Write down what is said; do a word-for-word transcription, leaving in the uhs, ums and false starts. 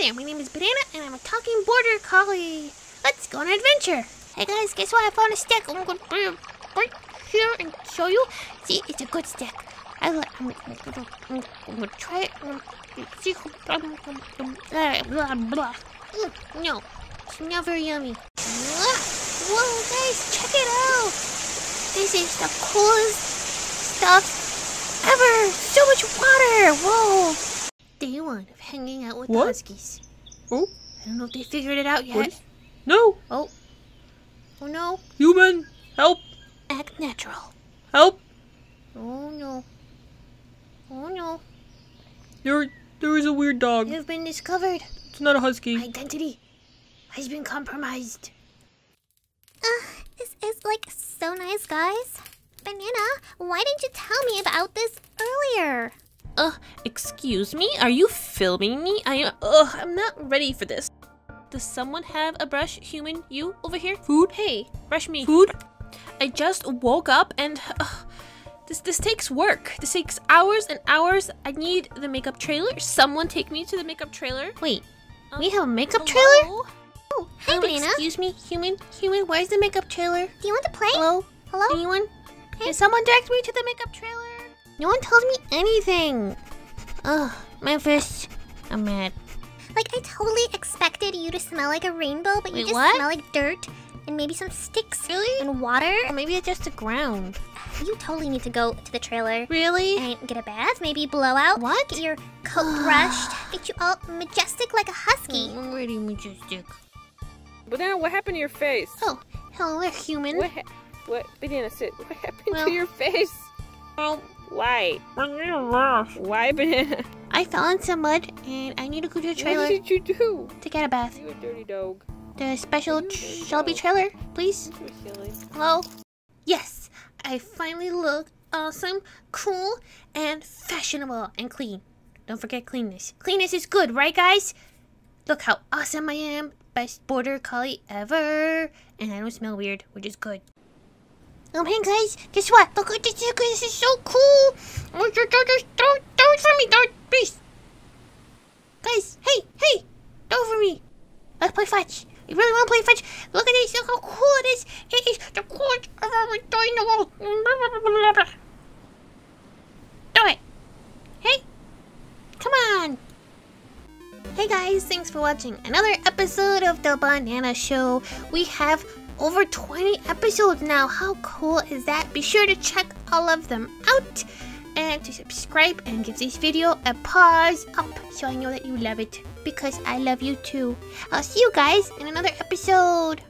there, my name is Banana and I'm a talking Border Collie. Let's go on an adventure. Hey guys, guess what? I found a stack. I'm gonna put it right here and show you. See, it's a good stack. I like, I'm, I'm, I'm, I'm gonna try it. I'm gonna see how, um, um, um, uh, blah, blah. Mm, no, it's not very yummy. Whoa, guys, check it out. This is the coolest stuff ever. So much water. Whoa. Day one of hanging out with what? the Huskies. Oh? I don't know if they figured it out yet. What? No. Oh. Oh, no. Human, help. Act natural. Help. Oh, no. Oh, no. There, there is a weird dog. You've been discovered. It's not a Husky. Identity has been compromised. Uh, this is, like, so nice, guys. Banana, why didn't you tell me about this earlier? Uh, excuse me? Are you filming me? I, uh, I'm not ready for this. Does someone have a brush, human? You over here? Food? Hey, brush me. Food? I just woke up and, uh, this, this takes work. This takes hours and hours. I need the makeup trailer. Someone take me to the makeup trailer. Wait, um, we have a makeup hello? trailer? Oh, hi, oh, Banana. Excuse me, human, human, where's the makeup trailer? Do you want to play? Hello? Hello? Anyone? Hey. Can someone direct me to the makeup trailer? No one tells me anything. Ugh, my fish. I'm mad. Like, I totally expected you to smell like a rainbow, but Wait, you just what? smell like dirt and maybe some sticks really? and water. Or maybe it's just the ground. You totally need to go to the trailer. Really? And get a bath, maybe blow out. What? Get your coat brushed. Get you all majestic like a husky. I'm already majestic. Banana, what happened to your face? Oh, hello, human. What? What? Banana, sit. What happened well, to your face? Well. Why? Why, Banana? I fell into mud and I need to go to the trailer. What did you do? To get a bath. You a dirty dog. The special Shelby trailer, please. Silly. Hello? Yes, I finally look awesome, cool, and fashionable and clean. Don't forget cleanness. Cleanness is good, right, guys? Look how awesome I am. Best Border Collie ever. And I don't smell weird, which is good. Um, hey guys, guess what? Look at this, this is so cool! Don't, don't, don't, don't, don't for me, don't, please! Guys, hey, hey! Don't for me! Let's play fetch! You really want to play fetch? Look at this, look how cool it is! It is the coolest I've ever done in the world! Do it! Hey! Come on! Hey guys, thanks for watching another episode of the Banana Show. We have over twenty episodes now. How cool is that? Be sure to check all of them out and to subscribe and give this video a paws up so I know that you love it because I love you too. I'll see you guys in another episode.